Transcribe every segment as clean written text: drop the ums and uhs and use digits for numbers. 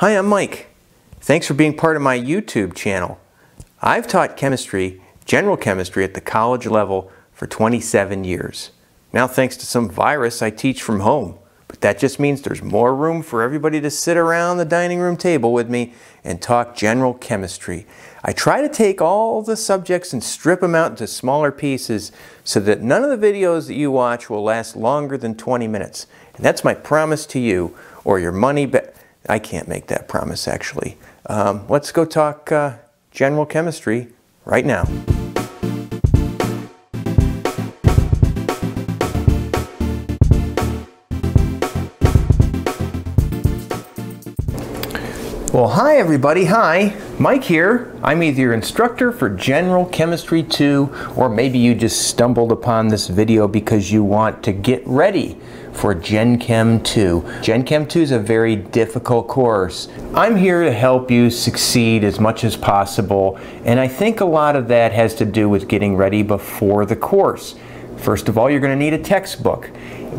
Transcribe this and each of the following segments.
Hi, I'm Mike. Thanks for being part of my YouTube channel. I've taught chemistry, general chemistry, at the college level for 27 years. Now, thanks to some virus, I teach from home, but that just means there's more room for everybody to sit around the dining room table with me and talk general chemistry. I try to take all the subjects and strip them out into smaller pieces so that none of the videos that you watch will last longer than 20 minutes. And that's my promise to you, or your money back. I can't make that promise, actually. Let's go talk general chemistry right now. Well, hi everybody, hi, Mike here. I'm either your instructor for General Chemistry 2, or maybe you just stumbled upon this video because you want to get ready for Gen Chem 2. Gen Chem 2 is a very difficult course. I'm here to help you succeed as much as possible, and I think a lot of that has to do with getting ready before the course. First of all, you're going to need a textbook.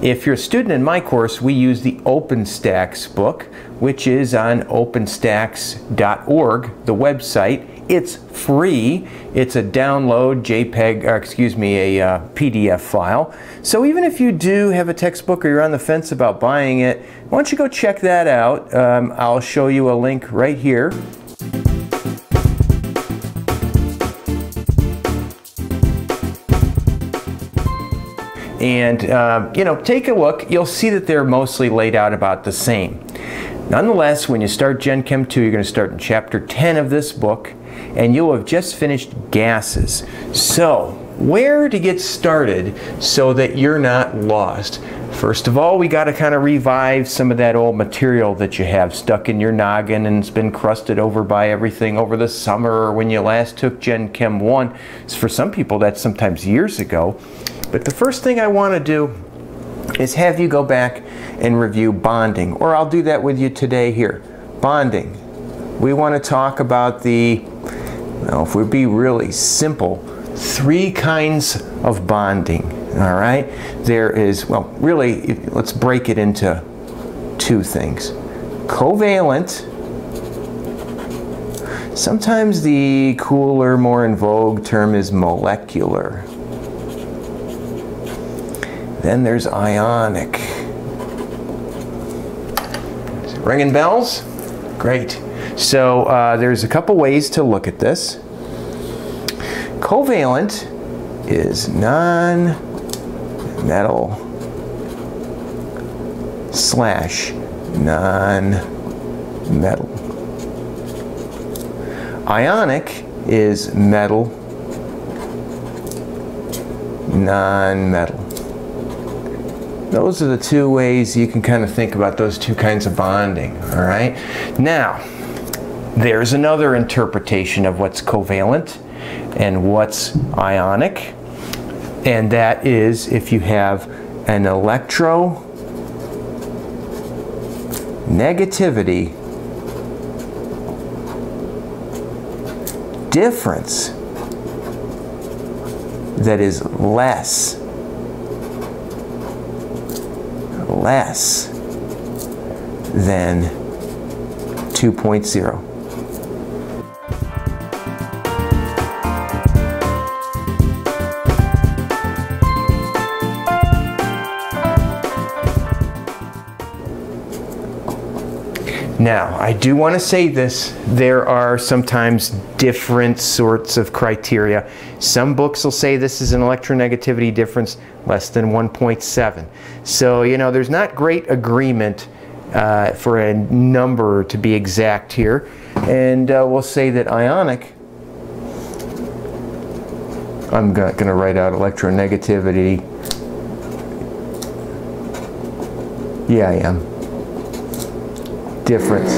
If you're a student in my course, we use the OpenStax book, which is on openstax.org, the website. It's free. It's a download JPEG, or excuse me, a PDF file. So even if you do have a textbook or you're on the fence about buying it, why don't you go check that out? I'll show you a link right here. And you know, take a look. You'll see that they're mostly laid out about the same. Nonetheless, when you start Gen Chem 2, you're going to start in chapter 10 of this book, and you'll have just finished gases. So, where to get started so that you're not lost? First of all, we got to kind of revive some of that old material that you have stuck in your noggin and it's been crusted over by everything over the summer or when you last took Gen Chem 1. For some people, that's sometimes years ago. But the first thing I want to do is have you go back and review bonding, or I'll do that with you today here. Bonding. We want to talk about the, well, if we be really simple, three kinds of bonding, all right? There is, well, really, let's break it into two things. Covalent. Sometimes the cooler, more in vogue term is molecular. Then there's ionic. Is it ringing bells? Great. So there's a couple ways to look at this. Covalent is non-metal / non-metal. Ionic is metal, non-metal. Those are the two ways you can kind of think about those two kinds of bonding, all right? Now, there's another interpretation of what's covalent and what's ionic, and that is if you have an electronegativity difference that is less than 2.0. Now, I do want to say this, there are sometimes different sorts of criteria. Some books will say this is an electronegativity difference less than 1.7. So, you know, there's not great agreement for a number to be exact here. And we'll say that ionic, I'm not going to write out electronegativity. Yeah, I am. Difference.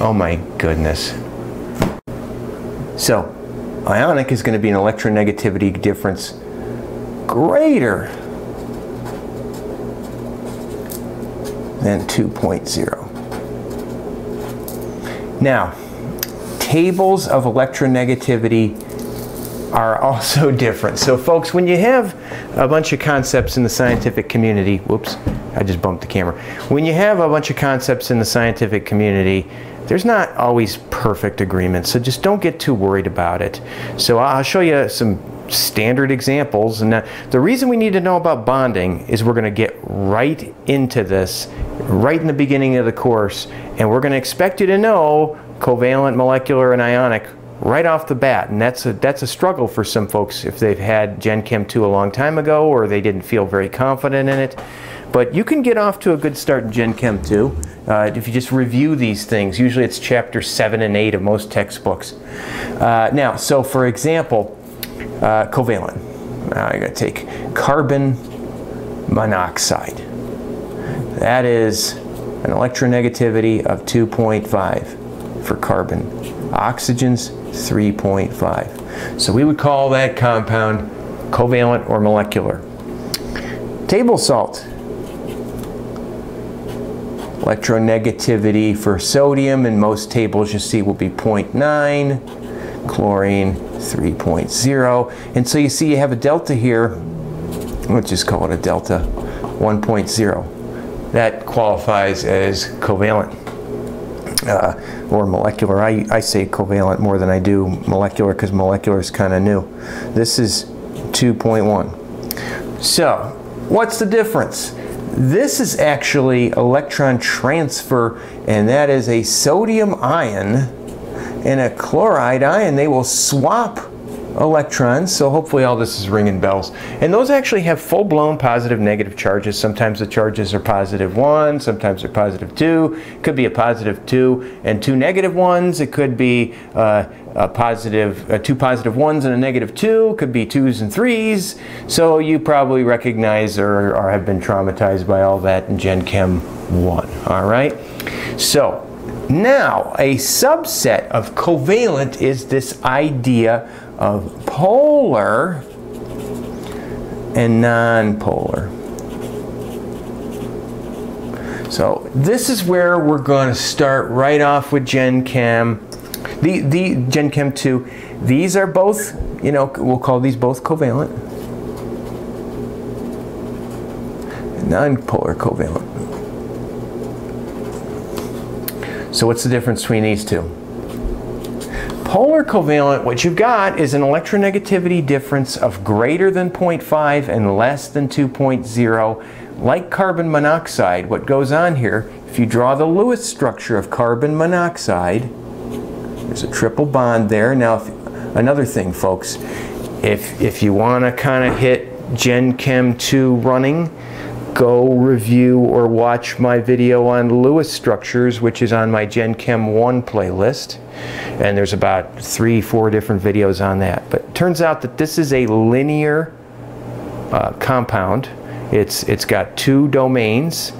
Oh my goodness. So, ionic is going to be an electronegativity difference greater than 2.0. Now, tables of electronegativity are also different. So folks, when you have a bunch of concepts in the scientific community. Whoops, I just bumped the camera. When you have a bunch of concepts in the scientific community, there's not always perfect agreement, so just don't get too worried about it. So I'll show you some standard examples, and the reason we need to know about bonding is we're going to get right into this right in the beginning of the course, and we're going to expect you to know covalent, molecular, and ionic right off the bat, and that's a struggle for some folks if they've had Gen Chem 2 a long time ago or they didn't feel very confident in it. But you can get off to a good start in Gen Chem 2 if you just review these things. Usually it's chapter 7 and 8 of most textbooks. Now, so for example, covalent. I'm going to take carbon monoxide. That is an electronegativity of 2.5 for carbon. Oxygen's 3.5. So we would call that compound covalent or molecular. Table salt. Electronegativity for sodium in most tables you see will be 0.9, chlorine 3.0, and so you see you have a delta here, let's just call it a delta, 1.0. That qualifies as covalent or molecular. I say covalent more than I do molecular because molecular is kind of new. This is 2.1. So what's the difference? This is actually electron transfer, and that is a sodium ion and a chloride ion. They will swap electrons, so hopefully all this is ringing bells. And those actually have full-blown positive, negative charges. Sometimes the charges are positive 1, sometimes they're positive 2. It could be a positive 2 and 2 negative 1s. It could be two positive 1s and a negative 2, could be 2s and 3s. So you probably recognize or have been traumatized by all that in Gen Chem 1, all right? So now a subset of covalent is this idea of polar and nonpolar. So this is where we're going to start right off with Gen Chem. The Gen Chem 2. These are both, you know, we'll call these both covalent. Nonpolar covalent. So what's the difference between these two? Polar covalent, what you've got is an electronegativity difference of greater than 0.5 and less than 2.0. Like carbon monoxide, what goes on here, if you draw the Lewis structure of carbon monoxide, there's a triple bond there. Now, another thing, folks, if you want to kind of hit Gen Chem 2 running, go review or watch my video on Lewis structures, which is on my Gen Chem 1 playlist. And there's about 3 or 4 different videos on that. But it turns out that this is a linear compound. It's got 2 domains.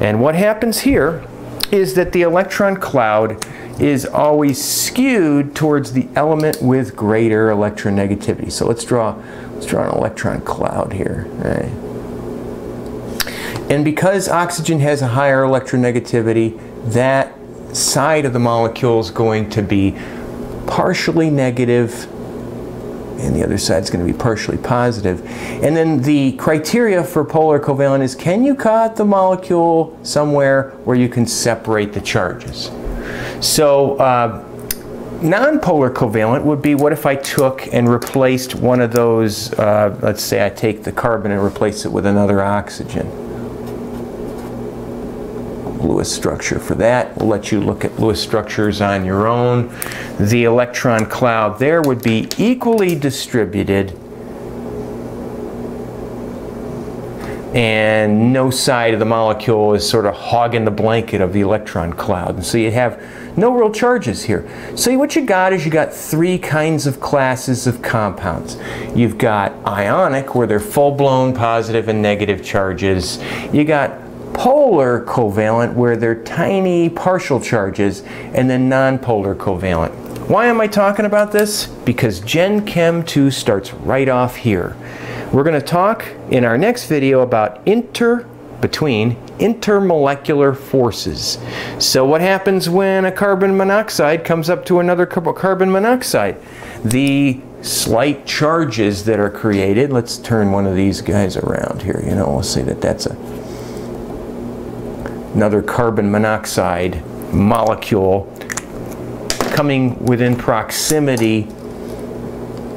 And what happens here is that the electron cloud is always skewed towards the element with greater electronegativity. So let's draw an electron cloud here. And because oxygen has a higher electronegativity, that side of the molecule is going to be partially negative, and the other side is going to be partially positive. And then the criteria for polar covalent is, can you cut the molecule somewhere where you can separate the charges? So nonpolar covalent would be, what if I took and replaced one of those, let's say I take the carbon and replace it with another oxygen. Lewis structure for that. We'll let you look at Lewis structures on your own. The electron cloud there would be equally distributed, and no side of the molecule is sort of hogging the blanket of the electron cloud. And so you have no real charges here. So what you got is you got 3 kinds of classes of compounds. You've got ionic, where they're full-blown positive and negative charges. You got polar covalent, where they're tiny partial charges, and then nonpolar covalent. Why am I talking about this? Because Gen Chem 2 starts right off here. We're going to talk in our next video about intermolecular forces. So what happens when a carbon monoxide comes up to another carbon monoxide? The slight charges that are created. Let's turn one of these guys around here. You know, we'll see that that's another carbon monoxide molecule coming within proximity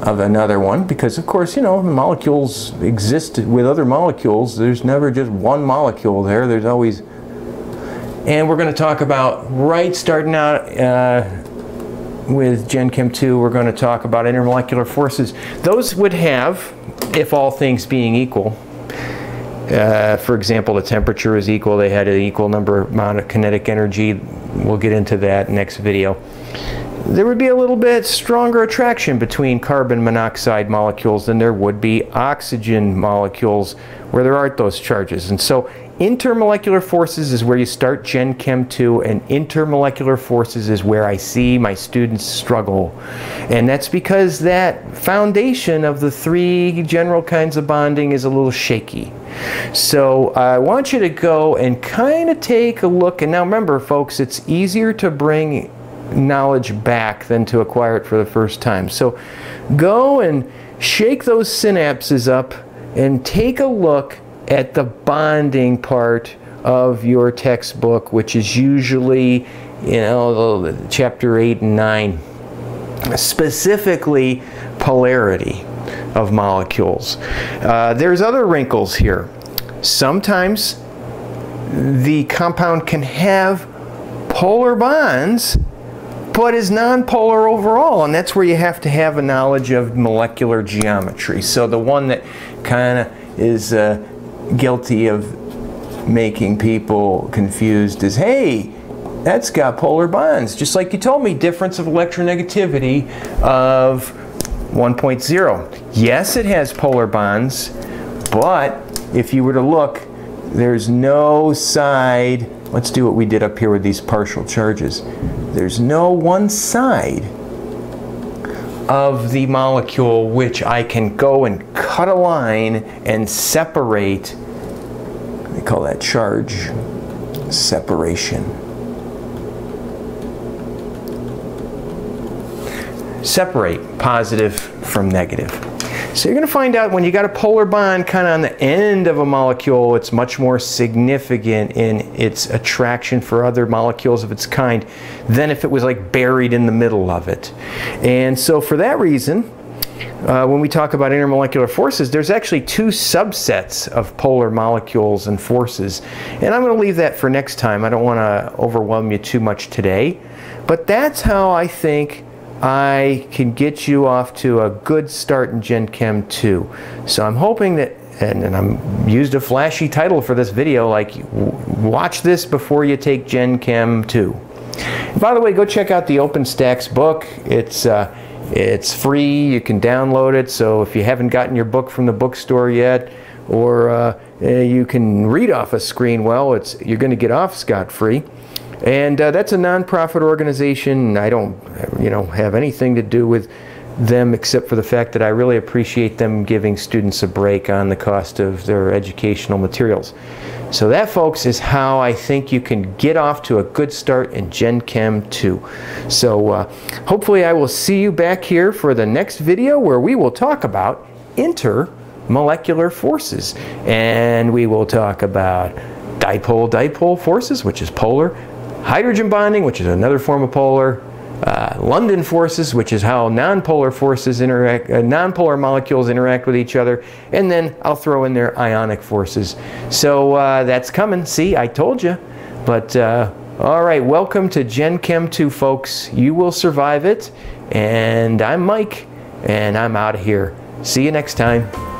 of another one, because of course, you know, molecules exist with other molecules. There's never just one molecule there. There's always, and we're going to talk about, right, starting out with Gen Chem 2, we're going to talk about intermolecular forces. Those would have, if all things being equal, for example, the temperature is equal, they had an equal number amount of kinetic energy. We'll get into that next video. There would be a little bit stronger attraction between carbon monoxide molecules than there would be oxygen molecules where there aren't those charges. And so intermolecular forces is where you start Gen Chem 2, and intermolecular forces is where I see my students struggle. And that's because that foundation of the three general kinds of bonding is a little shaky. So I want you to go and kind of take a look. And now remember, folks, it's easier to bring knowledge back than to acquire it for the first time. So go and shake those synapses up and take a look at the bonding part of your textbook, which is usually, you know, chapter 8 and 9, specifically polarity of molecules. There's other wrinkles here. Sometimes the compound can have polar bonds but is nonpolar overall, and that's where you have to have a knowledge of molecular geometry. So the one that kind of is guilty of making people confused is, hey, that's got polar bonds. Just like you told me, difference of electronegativity of 1.0. Yes, it has polar bonds, but if you were to look, there's no side. Let's do what we did up here with these partial charges. There's no one side of the molecule which I can go and cut a line and separate. They call that charge separation. Separate positive from negative. So you're going to find out when you got a polar bond kind of on the end of a molecule, it's much more significant in its attraction for other molecules of its kind than if it was like buried in the middle of it. And so for that reason, when we talk about intermolecular forces, there's actually two subsets of polar molecules and forces. And I'm going to leave that for next time. I don't want to overwhelm you too much today. But that's how I think I can get you off to a good start in Gen Chem 2. So I'm hoping that, and I'm used a flashy title for this video, like, watch this before you take Gen Chem 2. And by the way, go check out the OpenStax book. It's free, you can download it. So if you haven't gotten your book from the bookstore yet, or you can read off a screen, well, you're going to get off scot-free. And that's a nonprofit organization. I don't, you know, have anything to do with them except for the fact that I really appreciate them giving students a break on the cost of their educational materials. So that, folks, is how I think you can get off to a good start in Gen Chem 2. So hopefully I will see you back here for the next video, where we will talk about intermolecular forces, and we will talk about dipole-dipole forces, which is polar, hydrogen bonding, which is another form of polar, London forces, which is how nonpolar forces interact, nonpolar molecules interact with each other, and then I'll throw in there ionic forces. So that's coming. See, I told you. But all right, welcome to Gen Chem 2, folks. You will survive it. And I'm Mike, and I'm out of here. See you next time.